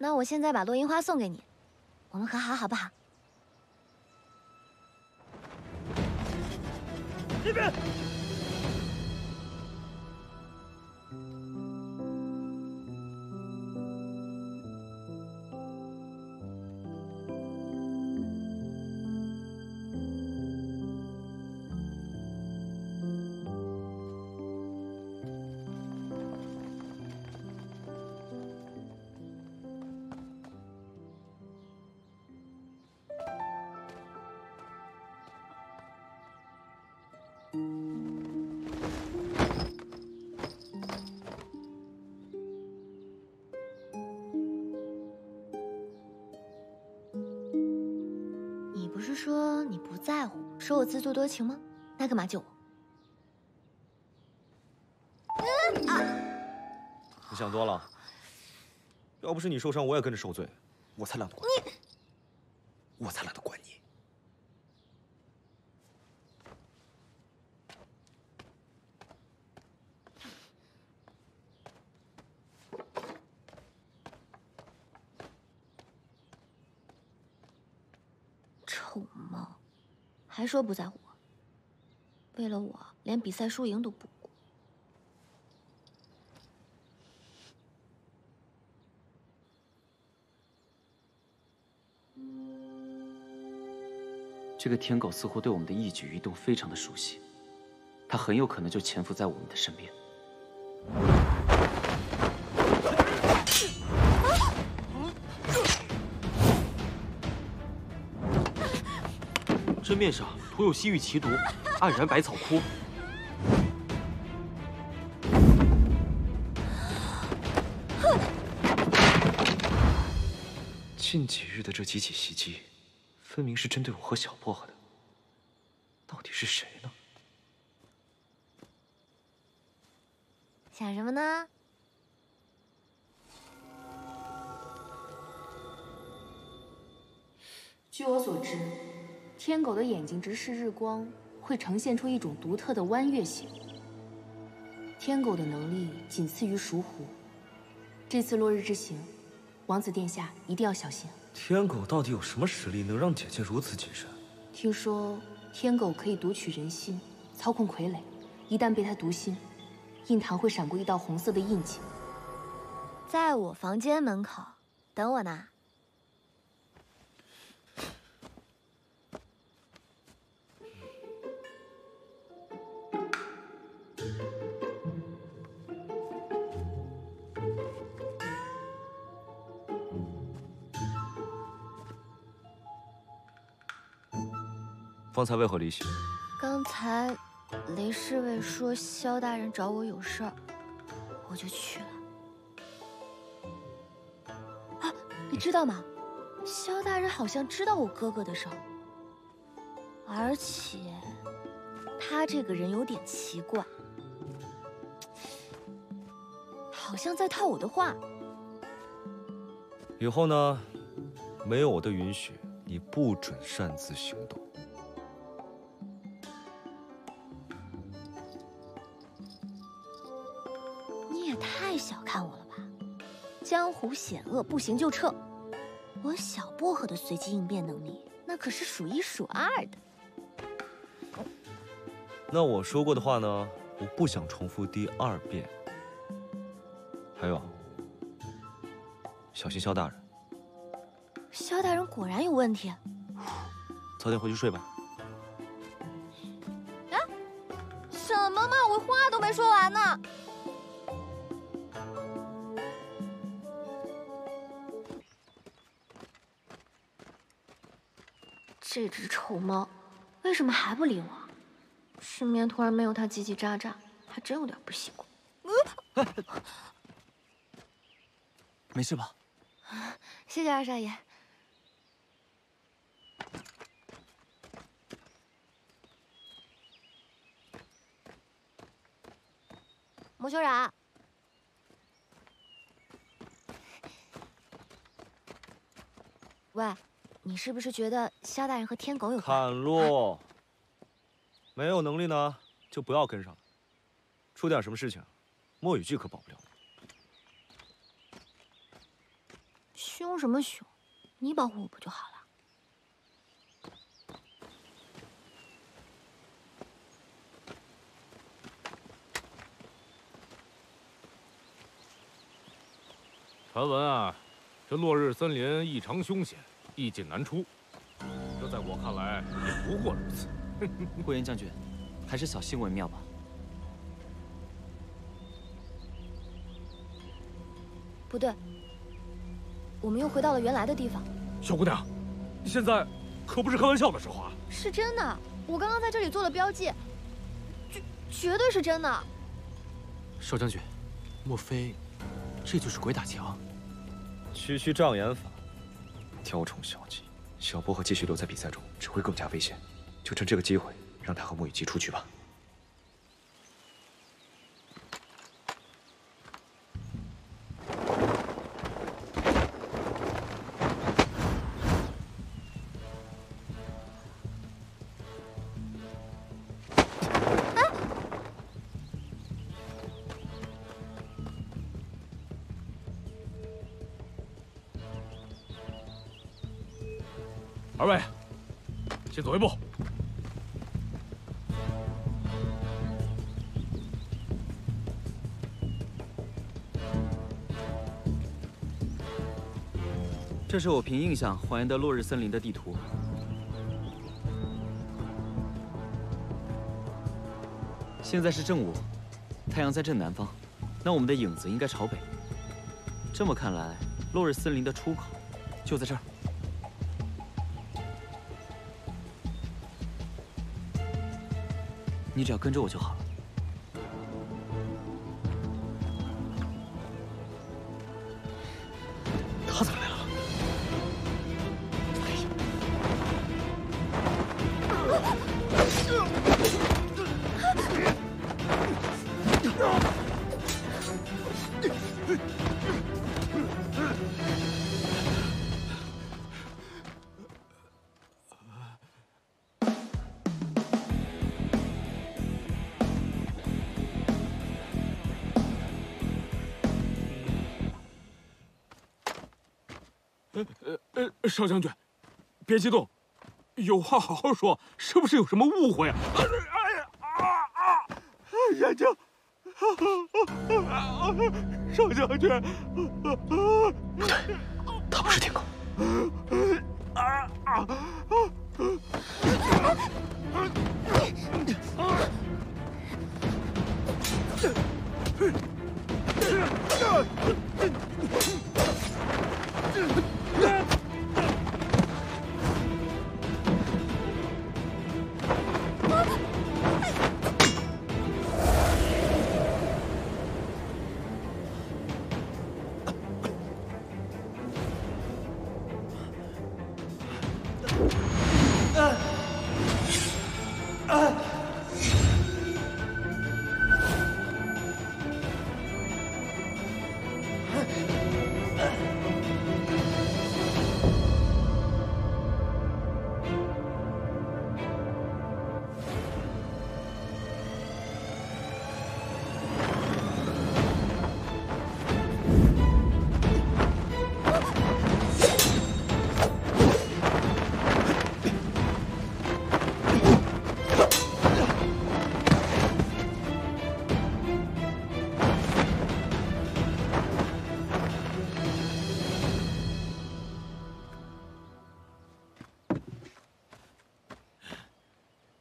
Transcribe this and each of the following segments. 那我现在把落樱花送给你，我们和好好不好？这边。你不是说你不在乎，说我自作多情吗？那干嘛救我？你想多了。要不是你受伤，我也跟着受罪。我才懒得管你，我才懒得管你。 臭猫，还说不在乎我。为了我，连比赛输赢都不顾。这个舔狗似乎对我们的一举一动非常的熟悉，它很有可能就潜伏在我们的身边。 针面上涂有西域奇毒，暗染百草枯。近几日的这几起袭击，分明是针对我和小薄荷的，到底是谁呢？想什么呢？ 据我所知，天狗的眼睛直视日光，会呈现出一种独特的弯月形。天狗的能力仅次于熟狐，这次落日之行，王子殿下一定要小心。天狗到底有什么实力，能让姐姐如此谨慎？听说天狗可以读取人心，操控傀儡，一旦被他读心，印堂会闪过一道红色的印记。在我房间门口等我呢。 方才为何离席？刚才雷侍卫说萧大人找我有事儿，我就去了。啊，你知道吗？萧大人好像知道我哥哥的事儿，而且他这个人有点奇怪，好像在套我的话。以后呢，没有我的允许，你不准擅自行动。 江湖险恶，不行就撤。我小薄荷的随机应变能力，那可是数一数二的。那我说过的话呢？我不想重复第二遍。还有，小心萧大人。萧大人果然有问题。早点回去睡吧。啊？什么嘛！我话都没说完呢。 这只臭猫为什么还不理我？失眠突然没有它叽叽喳喳，还真有点不习惯。没事吧？谢谢二少爷。莫修染，喂。 你是不是觉得萧大人和天狗有关？砍路，啊、没有能力呢，就不要跟上了。出点什么事情，莫雨剧可保不了。凶什么凶？你保护我不就好了？ 传闻啊，这落日森林异常凶险，易进难出。这在我看来也不过如此。霍元将军，还是小心为妙吧。不对，我们又回到了原来的地方。小姑娘，你现在可不是开玩笑的时候啊！是真的，我刚刚在这里做了标记，绝对是真的。少将军，莫非这就是鬼打墙？ 区区障眼法，雕虫小技。小薄荷继续留在比赛中，只会更加危险。就趁这个机会，让他和莫雨姬出去吧。二位，先走一步。这是我凭印象还原的落日森林的地图。现在是正午，太阳在正南方，那我们的影子应该朝北。这么看来，落日森林的出口就在这儿。 你只要跟着我就好了。他怎么来了？哎呀！少将军，别激动，有话好好说，是不是有什么误会啊？哎呀啊啊！眼睛，少将军，不对，他不是天狗。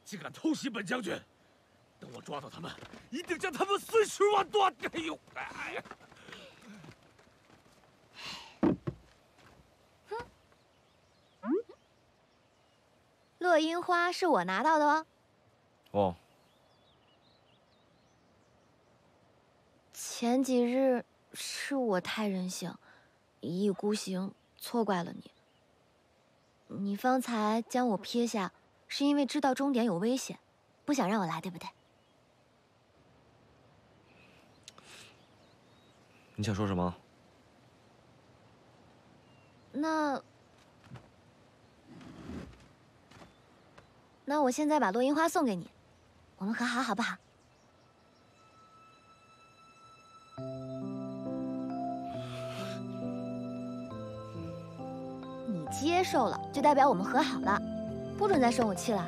竟敢偷袭本将军！等我抓到他们，一定将他们碎尸万段！哎呦，哎呀！哼，落樱花是我拿到的哦。哦。前几日是我太任性，一意孤行，错怪了你。你方才将我撇下。 是因为知道终点有危险，不想让我来，对不对？你想说什么？那我现在把落樱花送给你，我们和好好不好？接受了，就代表我们和好了，不准再生我气了。